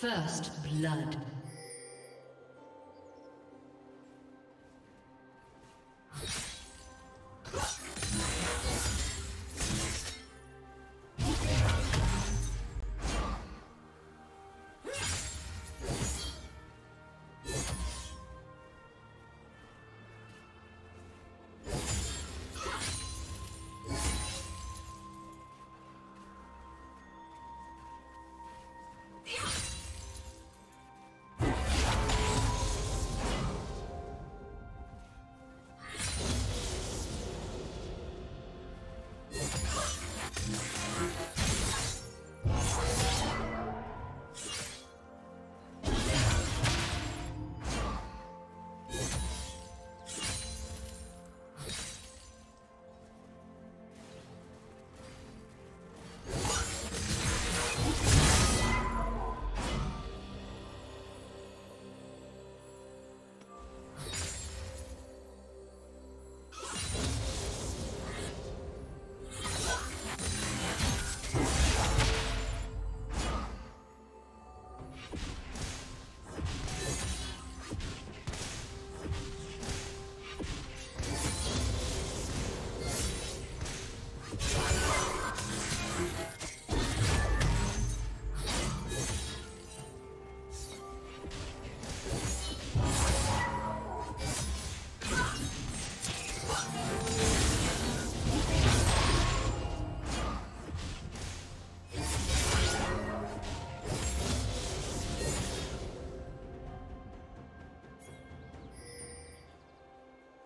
First blood.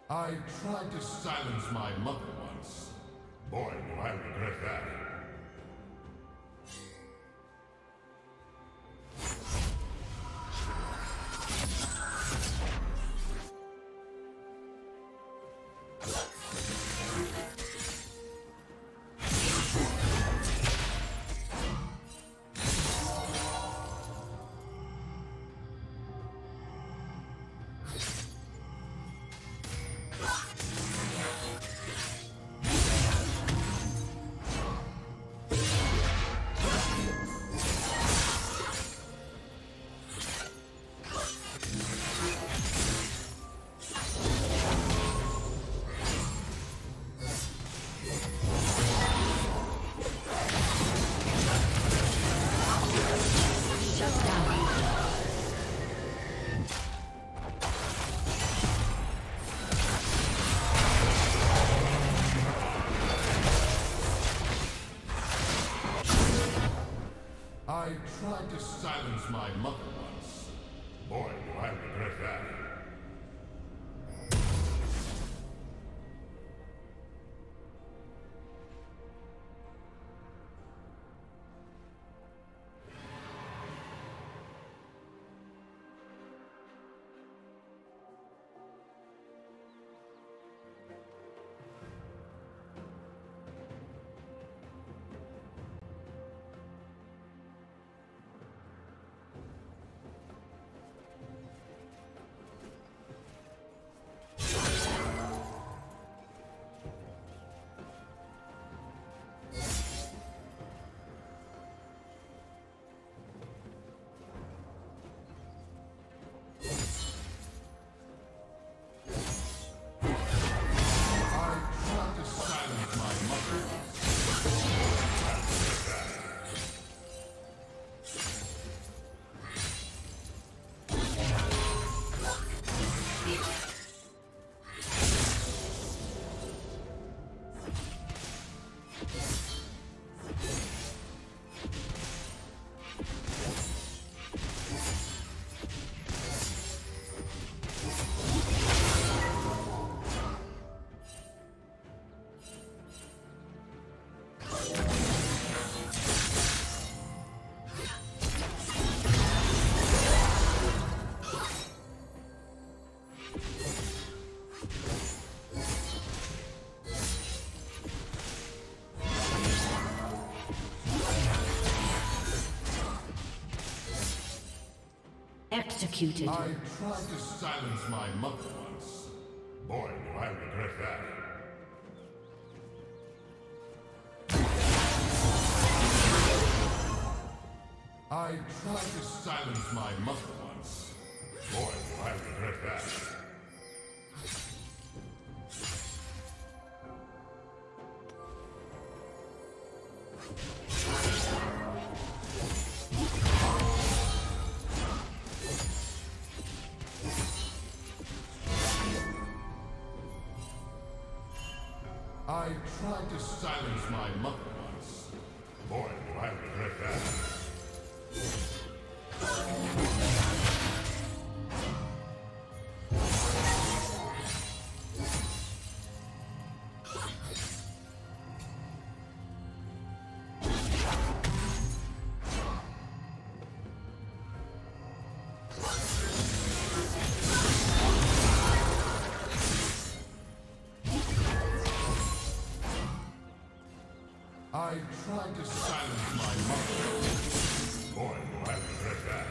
I tried to silence my mother once. Boy, do I regret that. My mother once. Boy, do I regret that. Executed. I tried to silence my mother once. Boy, do I regret that. I I tried to silence my mother once. Boy, do I regret that. I tried to silence my mother once. Boy, do I regret that. I tried to silence my mother. Boy, do I regret that.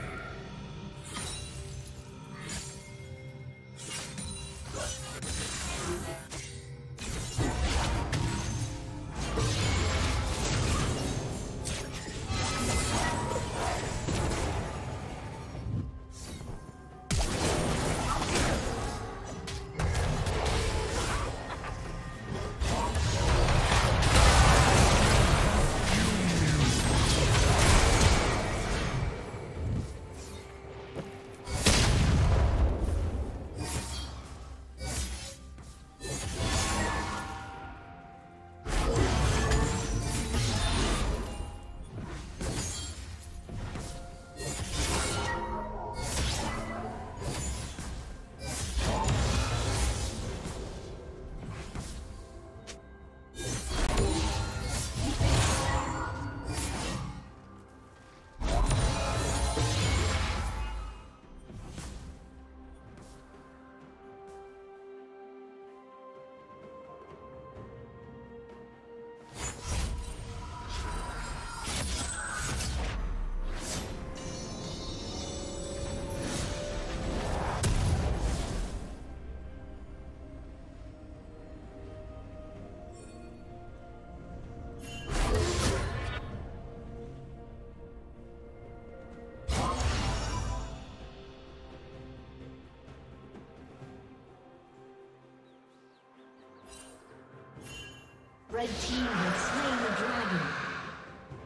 Red team has slain the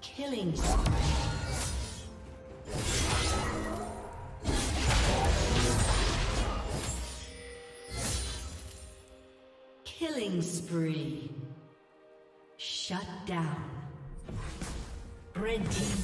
dragon. Killing spree. Killing spree. Shut down. Red team.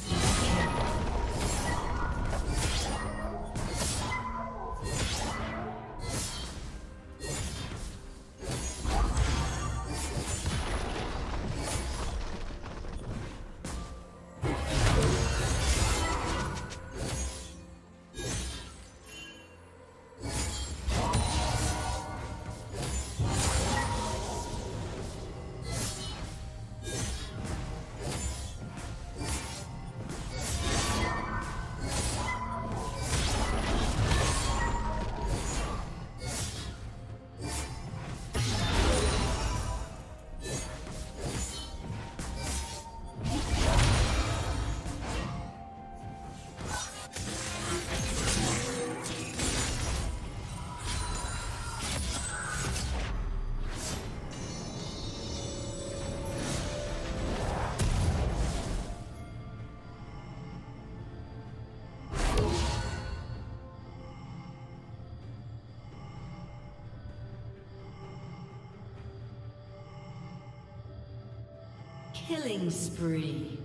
Killing spree.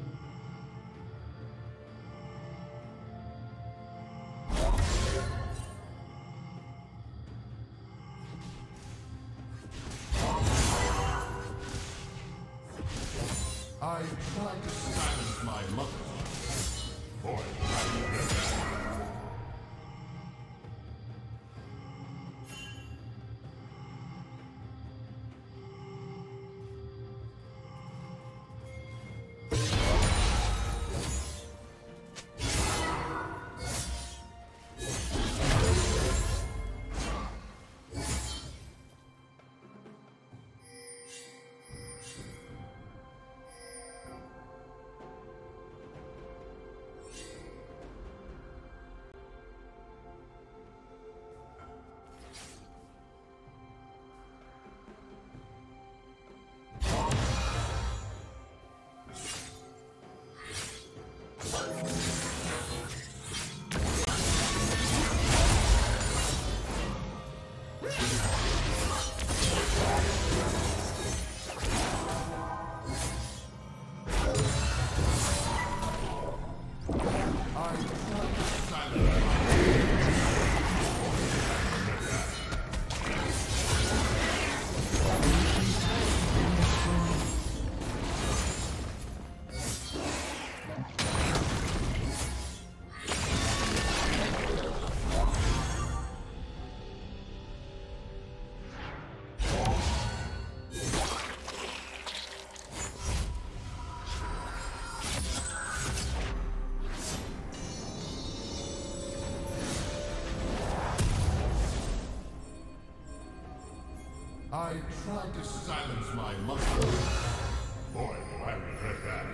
I tried to silence my mother. Boy, I tried to silence my muscles. Boy, do I regret that.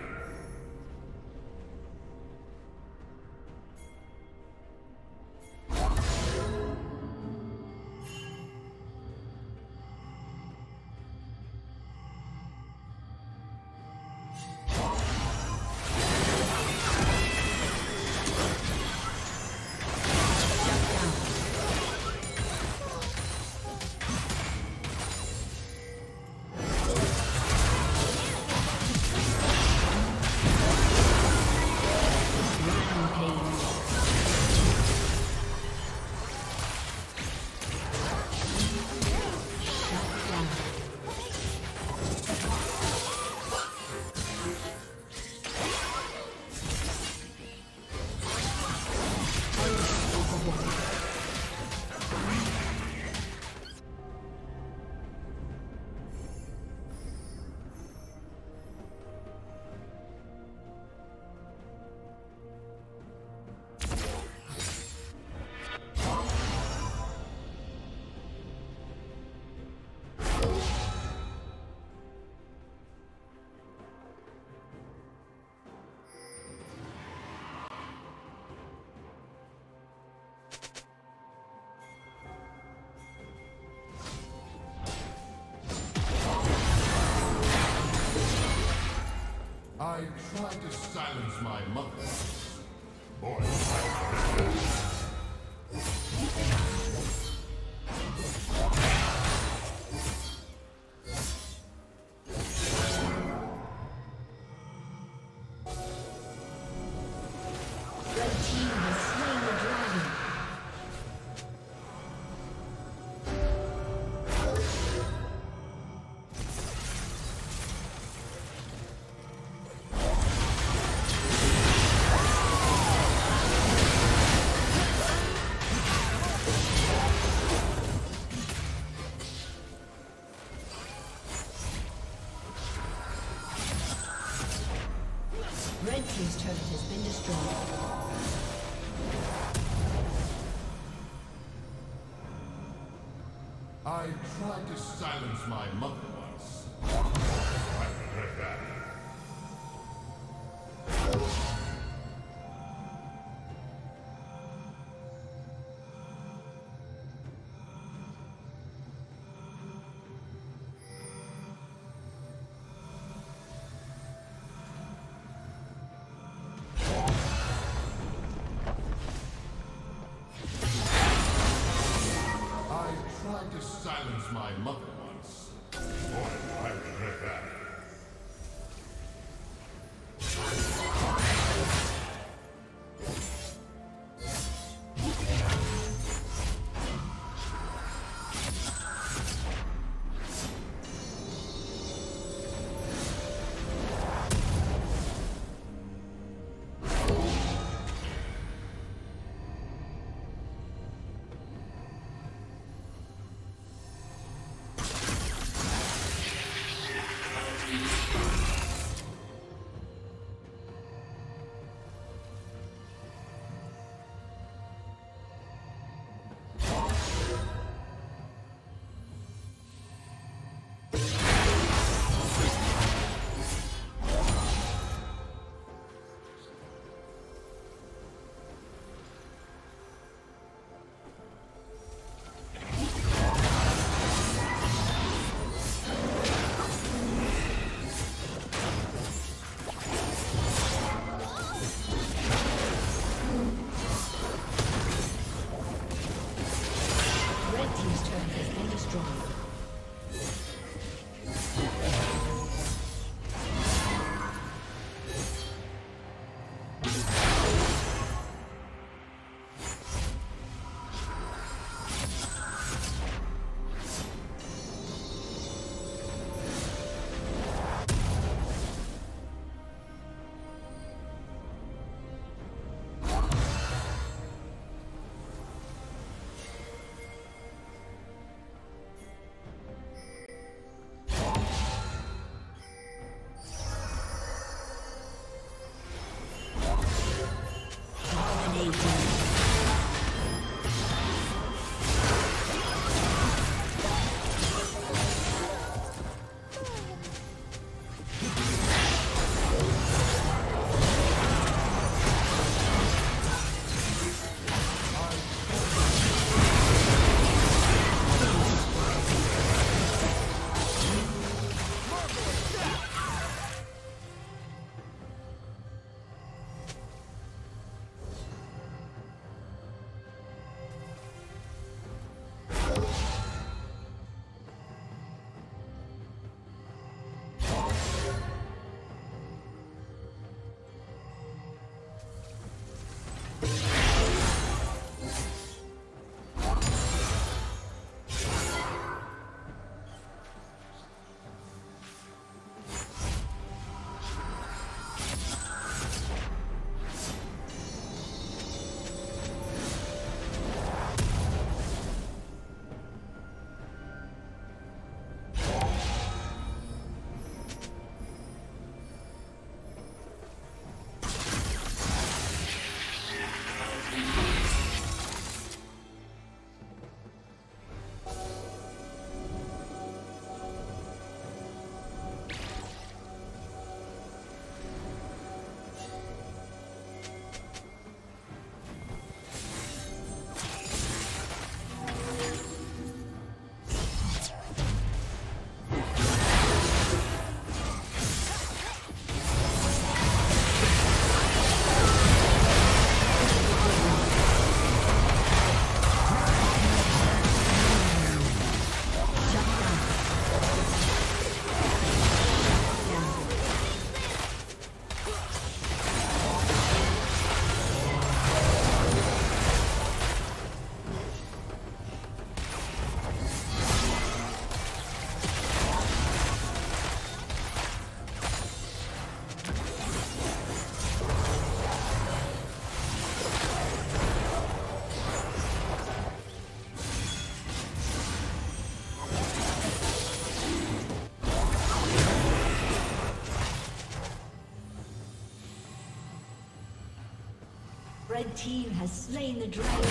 I tried to silence my mother. Boy, I tried to silence my mother once. I regret that. My mother once. Boy, I regret that. Red team has slain the dragon.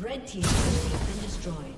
Red team has been destroyed.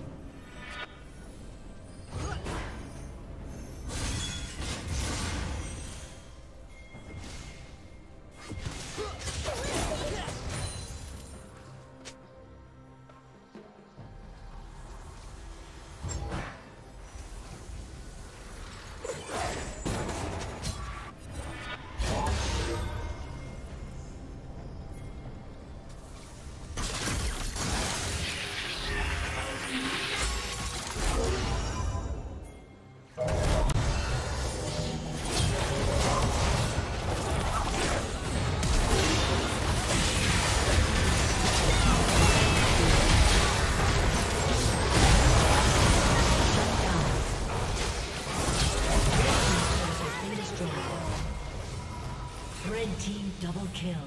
team double kill.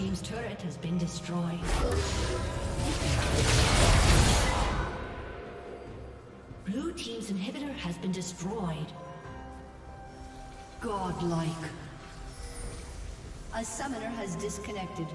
Team's turret has been destroyed. Blue team's inhibitor has been destroyed. Godlike. A summoner has disconnected.